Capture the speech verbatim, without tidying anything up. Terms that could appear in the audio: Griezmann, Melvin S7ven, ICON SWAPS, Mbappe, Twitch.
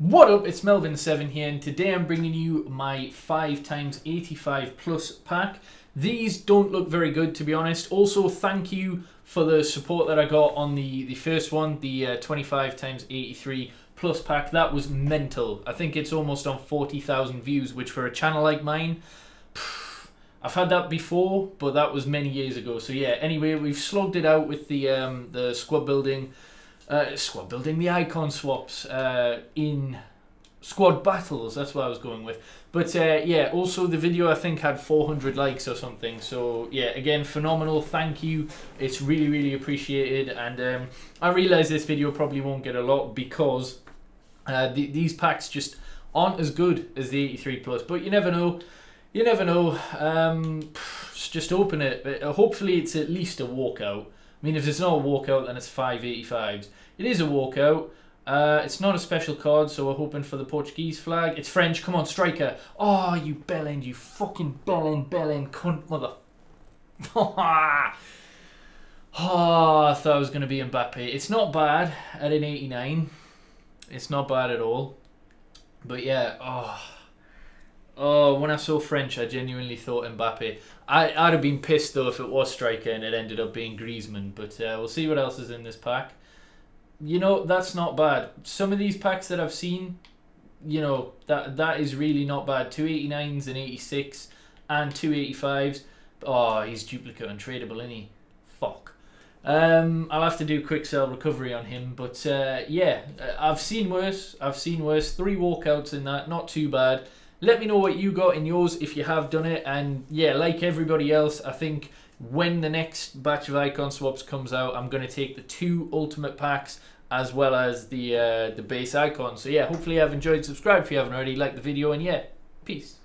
What up, it's Melvin S seven ven here, and today I'm bringing you my five times eighty-five plus pack. These don't look very good, to be honest. Also, thank you for the support that I got on the, the first one, the uh, twenty-five times eighty-three plus pack. That was mental. I think it's almost on forty thousand views, which for a channel like mine, pff, I've had that before, but that was many years ago. So yeah, anyway, we've slogged it out with the, um, the squad building. Uh, squad building, the icon swaps uh, in squad battles. That's what I was going with. But uh, yeah, also the video I think had four hundred likes or something. So yeah, again, phenomenal. Thank you. It's really, really appreciated. And um, I realise this video probably won't get a lot because uh, the, these packs just aren't as good as the eighty-three plus. But you never know. You never know. Um, just open it. Hopefully it's at least a walkout. I mean, if it's not a walkout, then it's five eighty-fives. It is a walkout. Uh, it's not a special card, so we're hoping for the Portuguese flag. It's French. Come on, striker. Oh, you bellend, you fucking bellend, bellend cunt mother. Oh, I thought it was going to be Mbappe. It's not bad at an eighty-nine. It's not bad at all. But yeah, oh. Oh, when I saw French, I genuinely thought Mbappe. I, I'd have been pissed, though, if it was striker and it ended up being Griezmann. But uh, we'll see what else is in this pack. You know, that's not bad. Some of these packs that I've seen, you know, that that is really not bad. two eighty-nines and eighty-six and two eighty-fives. Oh, he's duplicate untradeable, isn't he? Fuck. Um, I'll have to do quick sell recovery on him. But, uh, yeah, I've seen worse. I've seen worse. Three walkouts in that. Not too bad. Let me know what you got in yours if you have done it. And yeah, like everybody else, I think when the next batch of Icon Swaps comes out, I'm going to take the two Ultimate Packs as well as the, uh, the base Icon. So yeah, hopefully you have enjoyed. Subscribe if you haven't already. Like the video. And yeah, peace.